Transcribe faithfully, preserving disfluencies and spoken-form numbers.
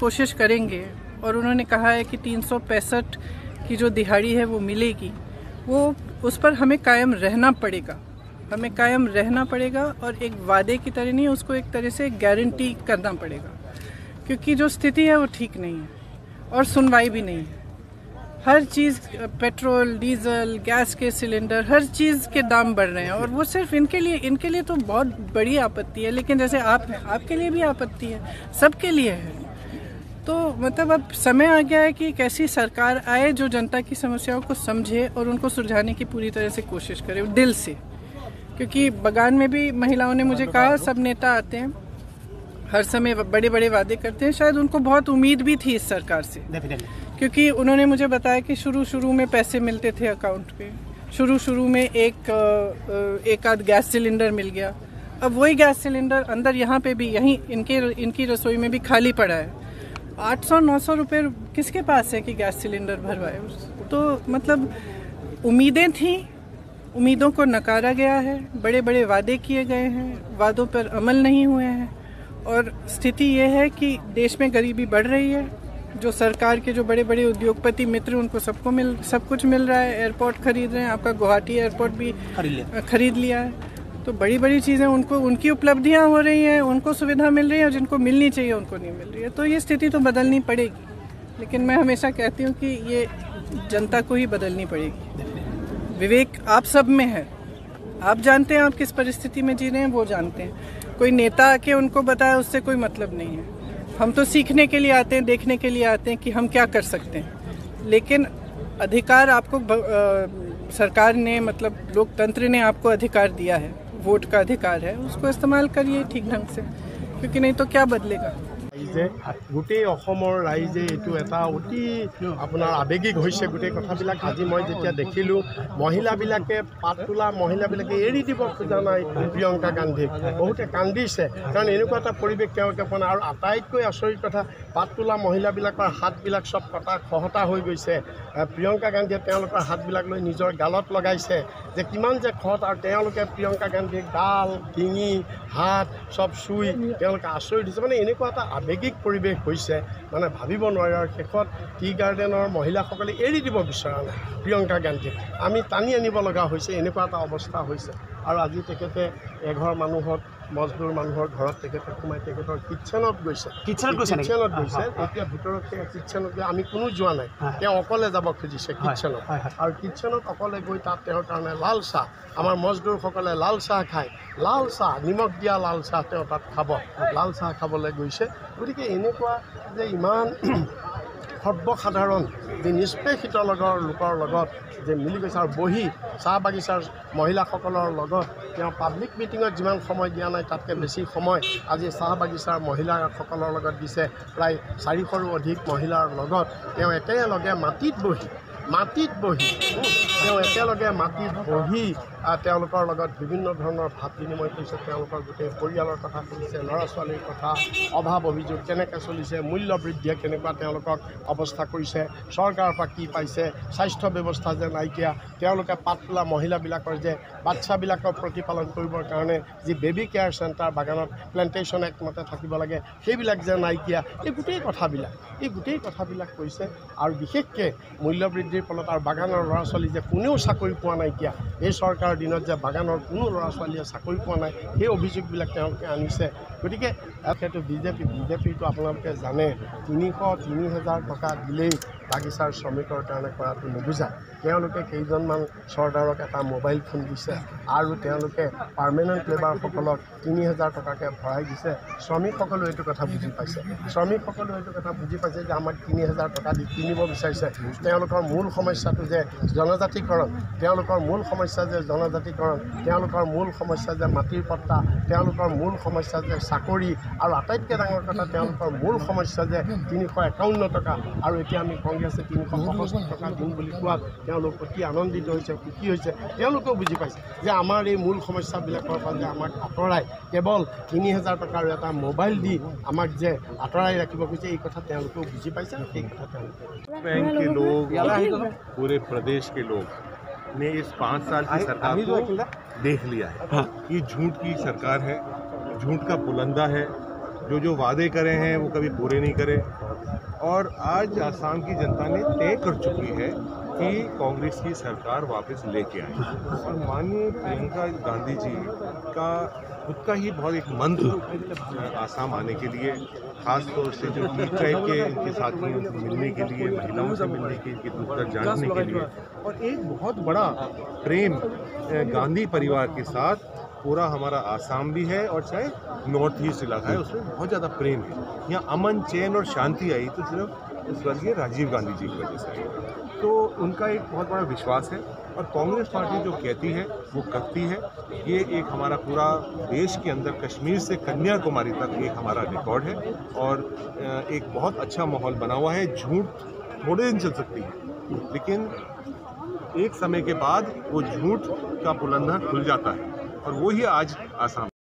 कोशिश करेंगे और उन्होंने कहा है कि तीन सौ पैंसठ की जो दिहाड़ी है वो मिलेगी, वो उस पर हमें कायम रहना पड़ेगा, हमें कायम रहना पड़ेगा और एक वादे की तरह नहीं, उसको एक तरह से गारंटी करना पड़ेगा, क्योंकि जो स्थिति है वो ठीक नहीं है और सुनवाई भी नहीं है। हर चीज़, पेट्रोल, डीजल, गैस के सिलेंडर, हर चीज़ के दाम बढ़ रहे हैं और वो सिर्फ इनके लिए इनके लिए तो बहुत बड़ी आपत्ति है, लेकिन जैसे आप हैं आपके लिए भी आपत्ति है, सबके लिए है। तो मतलब अब समय आ गया है कि एक ऐसी सरकार आए जो जनता की समस्याओं को समझे और उनको सुलझाने की पूरी तरह से कोशिश करे दिल से, क्योंकि बगान में भी महिलाओं ने मुझे कहा, सब नेता आते हैं हर समय बड़े बड़े वादे करते हैं, शायद उनको बहुत उम्मीद भी थी इस सरकार से, क्योंकि उन्होंने मुझे बताया कि शुरू शुरू में पैसे मिलते थे अकाउंट पे, शुरू शुरू में एक एक आध गैस सिलेंडर मिल गया, अब वही गैस सिलेंडर अंदर यहाँ पे भी, यहीं इनके इनकी रसोई में भी खाली पड़ा है। आठ सौ नौ सौ रुपये किसके पास है कि गैस सिलेंडर भरवाए? तो मतलब उम्मीदें थी, उम्मीदों को नकारा गया है, बड़े बड़े वादे किए गए हैं, वादों पर अमल नहीं हुए हैं और स्थिति ये है कि देश में गरीबी बढ़ रही है। जो सरकार के जो बड़े बड़े उद्योगपति मित्र, उनको सबको मिल सब कुछ मिल रहा है, एयरपोर्ट खरीद रहे हैं, आपका गुवाहाटी एयरपोर्ट भी खरीद लिया खरीद लिया है। तो बड़ी बड़ी चीज़ें उनको, उनकी उपलब्धियां हो रही हैं, उनको सुविधा मिल रही है और जिनको मिलनी चाहिए उनको नहीं मिल रही है। तो ये स्थिति तो बदलनी पड़ेगी, लेकिन मैं हमेशा कहती हूँ कि ये जनता को ही बदलनी पड़ेगी। विवेक आप सब में है, आप जानते हैं आप किस परिस्थिति में जी रहे हैं, वो जानते हैं। कोई नेता आके उनको बताए उससे कोई मतलब नहीं है। हम तो सीखने के लिए आते हैं, देखने के लिए आते हैं कि हम क्या कर सकते हैं, लेकिन अधिकार आपको आ, सरकार ने, मतलब लोकतंत्र ने आपको अधिकार दिया है, वोट का अधिकार है, उसको इस्तेमाल करिए ठीक ढंग से, क्योंकि नहीं तो क्या बदलेगा। गोटे राइजे यू एटा अति अपना आवेगिक गोटे कथाबिल आज मैं जैसे देखिल महिला पात तोला महिला एरी दी खोजा ना प्रियंका गांधी बहुत कांदी से कारण एनेकवेश और आटायतक आचरित कथा पात तोला महिला हाथबिल सब कटा खहता हो गई से प्रियंका गांधी हाथबिल निजर गालत लगे जे कि खत और प्रियंका गांधी गाल डिंगी हाथ सब चुई आचरित हो मैं एने आवेगिक परिवेश माना भाव नार शेष टी गार्डेनर महिला एरी दी विचरा ना प्रियंका गांधी आम टानी आनबा एने अवस्था और आज तकते एघर मानुहत मजदूर मानुर घर सोमा किचेन किचेन गई भर किचेन आम क्या ना अकले जब खुजिसे किचेन और किचेन अकले गई तक लाल चाह आम मजदूर लाल चाह खाए लाल चाह निमख दिया लाल चाह तब लाल चाह खाले गई से गति के एने इन सर्वसाधारण जी निष्पेषित लोकर जो मिली गई और बहि चाह बगिचार महिला पब्लिक मीटिंग जिमान समय दिया ना तक बेसि समय आज चाह बगिचार महिला प्राय चारिशरू अधिक महिलार माटित बहि माटित बहि माटित बहि विभिन्न धरण भाव विनिमय गोटे परियालर कथा चलिसे लड़ा छाल कथा अभाव अभियोग के चलिसे मूल्य बृद्धिये के अवस्था करिसे सरकार पा कि पाइसे स्वास्थ्य व्यवस्था जे नाइकिया पात तोला महिला जे बाच्चाबिलक प्रतिपालन करिबर कारणे जी बेबी केयर सेंटर बागानत प्लांटेशन एक्ट मते थाकिब लागे सेइबिलक जे नाइकिया ए गोटेई कथाबिलक ए गोटेई कथाबिलक कइसे आरु विशेषके मूल्य बृद्धिर फलत आरु बागानर लड़ा छाली जे कोनेओ चाकरि पोआ नाइकिया ए सरकार दिन जो बागानर कोनो लड़ा छालिये चाकरि पोआ नाइ सेइ अभियोगबिलक तेओके आनिसे गतिके एखेतु बीजेपी बीजेपी तो आपनालोके जाने तीनश तीन हजार टका दिलेई बागिचार श्रमिकर कारण करातो नुबुझा केइजनमान सरदारक एटा मोबाइल फोन दिसे और पार्मानेंट लेबार तीन हजार टकाके भराई दिसे श्रमिक यू कथा बुझी पासे श्रमिक यू कथा बुझी पासे जे आमाक तीन हजार टका दी किनिब विचारिसे मूल समस्या जे जनजातिकरण मूल समस्या जे जनजातिकरण मूल समस्या जे माटिर पट्टा मूल समस्या जे चाकरी और आटाइतके डांगर कथा मूल समस्या जे तीनश एकावन्न टका और एटा आमी कांग्रेस तीनश पचहत्तर टका दिन बुली कोवात अति आनंदित होइसे खुशी बुझी पाइसे जे आमार ये मूल समस्याबिलकर जे आमाक आतराय केवल तीन हजार टकार एटा मोबाइल दी आमाक जे आतराय राखिब खोजे एई कथा तेओलोके बुझी पाइसे एई कथा तेओलोके बैंक के लोग पूरे प्रदेश के लोग ने इस पाँच साल की सरकार को देख लिया है। ये झूठ की सरकार है, झूठ का बुलंदा है, जो जो वादे करे हैं वो कभी पूरे नहीं करे। और आज आसाम की जनता ने तय कर चुकी है कि कांग्रेस की सरकार वापस लेके आए। और माननीय प्रियंका गांधी जी का खुद का ही बहुत एक मंत्र आसाम आने के लिए, खासतौर से जो टी ट्राइब के इनके साथियों से मिलने के लिए, महिलाओं से मिलने के लिए, दुख दर्द जानने के लिए, और एक बहुत बड़ा प्रेम गांधी परिवार के साथ पूरा हमारा आसाम भी है और चाहे नॉर्थ ईस्ट इलाका है उसमें बहुत ज़्यादा प्रेम है। यहाँ अमन, चैन और शांति आई तो सिर्फ स्वर्गीय राजीव गांधी जी की वजह से आई। तो उनका एक बहुत बड़ा विश्वास है और कांग्रेस पार्टी जो कहती है वो करती है। ये एक हमारा पूरा देश के अंदर कश्मीर से कन्याकुमारी तक एक हमारा रिकॉर्ड है और एक बहुत अच्छा माहौल बना हुआ है। झूठ थोड़े दिन चल सकती है लेकिन एक समय के बाद वो झूठ का बुलंदा खुल जाता है और वो ही आज आसाम